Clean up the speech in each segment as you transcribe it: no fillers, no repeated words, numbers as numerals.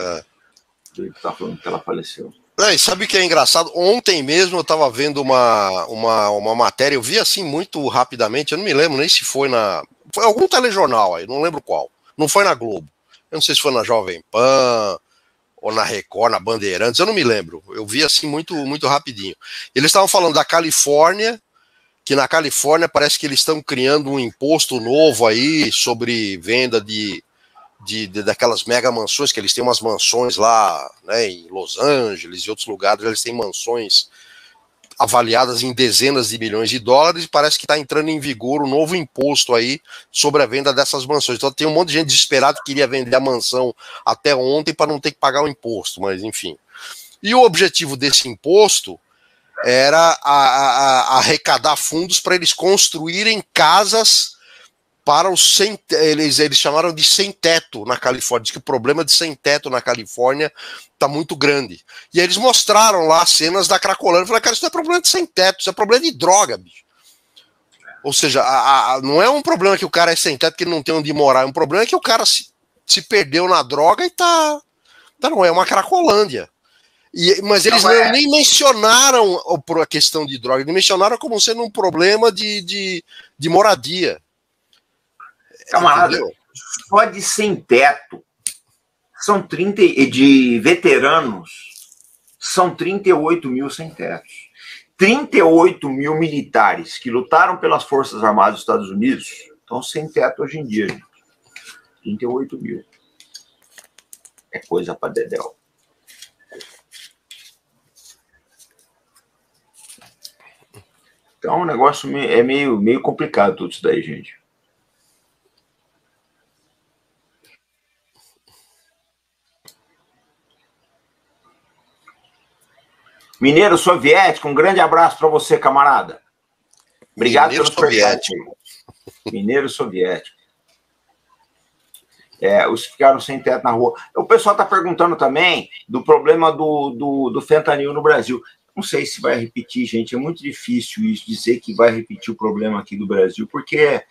É. Ele tá falando que ela faleceu. É, e sabe o que é engraçado? Ontem mesmo eu estava vendo uma matéria, eu vi assim muito rapidamente, eu não me lembro nem se foi na... Foi algum telejornal aí, não lembro qual. Não foi na Globo. Eu não sei se foi na Jovem Pan, ou na Record, na Bandeirantes, eu não me lembro. Eu vi assim muito rapidinho. Eles estavam falando da Califórnia, que na Califórnia parece que eles estão criando um imposto novo aí sobre venda daquelas mega mansões, que eles têm umas mansões lá, né, em Los Angeles e outros lugares, eles têm mansões avaliadas em dezenas de milhões de dólares, e parece que está entrando em vigor um novo imposto aí sobre a venda dessas mansões. Então tem um monte de gente desesperada que queria vender a mansão até ontem para não ter que pagar o imposto, mas enfim. E o objetivo desse imposto era arrecadar fundos para eles construírem casas para os sem... Eles chamaram de sem-teto na Califórnia. Diz que o problema de sem-teto na Califórnia está muito grande. E aí eles mostraram lá cenas da Cracolândia. Falaram, cara, isso não é problema de sem-teto, isso é problema de droga, bicho. Ou seja, não é um problema que o cara é sem-teto, que ele não tem onde morar. É um problema que o cara se perdeu na droga e tá... Não, é uma Cracolândia. Mas eles nem mencionaram a questão de droga. Eles mencionaram como sendo um problema de moradia. Camarada, entendeu? Só de sem teto são 30, de veteranos são 38 mil sem tetos. 38 mil militares que lutaram pelas Forças Armadas dos Estados Unidos estão sem teto hoje em dia, gente. 38 mil. É coisa pra dedéu. Então o negócio é meio complicado tudo isso daí, gente. Mineiro Soviético, um grande abraço para você, camarada. Obrigado pelo Soviético. Mineiro Soviético. É, os que ficaram sem teto na rua. O pessoal está perguntando também do problema do fentanil no Brasil. Não sei se vai repetir, gente. É muito difícil isso, dizer que vai repetir o problema aqui do Brasil, porque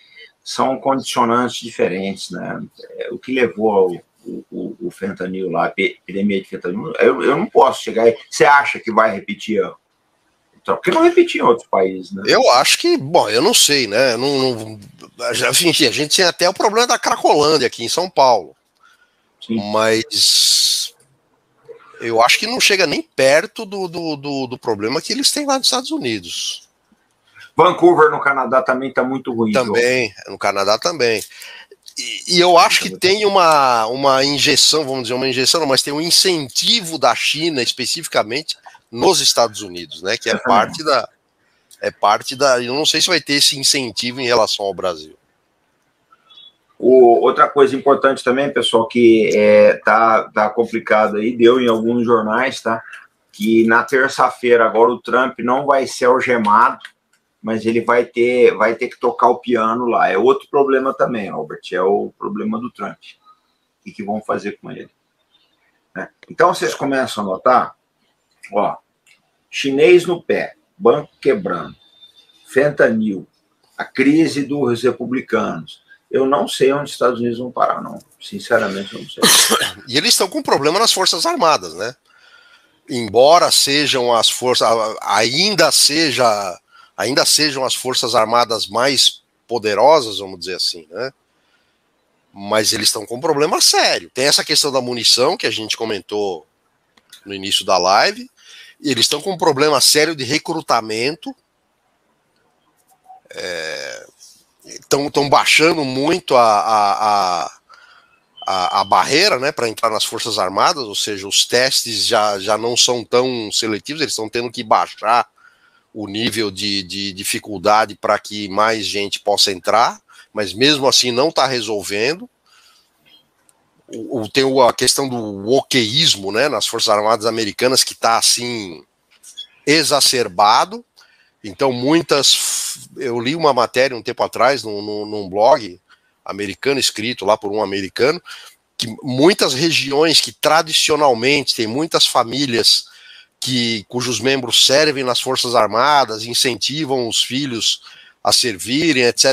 são condicionantes diferentes, né? O que levou ao... O fentanil lá, a epidemia de fentanil, eu não posso chegar aí. Você acha que vai repetir? Porque não repetir em outros países, né? Eu acho que, bom, eu não sei, né? Enfim, a gente tem até o problema da Cracolândia aqui em São Paulo. Sim. Mas eu acho que não chega nem perto do problema que eles têm lá nos Estados Unidos. Vancouver no Canadá também está muito ruim. Também, no Canadá também. E eu acho que tem uma injeção, vamos dizer, uma injeção, não, mas tem um incentivo da China, especificamente, nos Estados Unidos, né? Que é parte da... eu não sei se vai ter esse incentivo em relação ao Brasil. Outra coisa importante também, pessoal, que tá complicado aí, deu em alguns jornais, tá? Que na terça-feira agora o Trump não vai ser algemado, mas ele vai ter que tocar o piano lá. É outro problema também, Albert, é o problema do Trump. O que vão fazer com ele? Né? Então, vocês começam a notar, ó, chinês no pé, banco quebrando, fentanil, a crise dos republicanos. Eu não sei onde os Estados Unidos vão parar, não. Sinceramente, eu não sei. E eles estão com problema nas Forças Armadas, né? Embora sejam as forças... ainda sejam as Forças Armadas mais poderosas, vamos dizer assim, né? Mas eles estão com um problema sério. Tem essa questão da munição, que a gente comentou no início da live, e eles estão com um problema sério de recrutamento, estão baixando muito a barreira, né, para entrar nas Forças Armadas, ou seja, os testes já não são tão seletivos, eles estão tendo que baixar o nível de dificuldade para que mais gente possa entrar, mas mesmo assim não está resolvendo. Tem a questão do wokeísmo, né, nas Forças Armadas Americanas, que está assim exacerbado. Então eu li uma matéria um tempo atrás num blog americano, escrito lá por um americano, que muitas regiões que tradicionalmente tem muitas famílias cujos membros servem nas Forças Armadas, incentivam os filhos a servirem, etc.,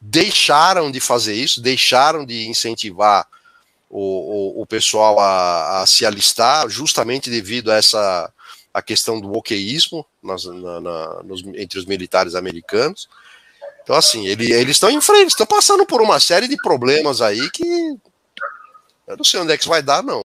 deixaram de fazer isso, deixaram de incentivar o pessoal a se alistar, justamente devido a essa a questão do wokeísmo entre os militares americanos. Então, assim, eles estão em frente, estão passando por uma série de problemas aí que eu não sei onde é que isso vai dar, não.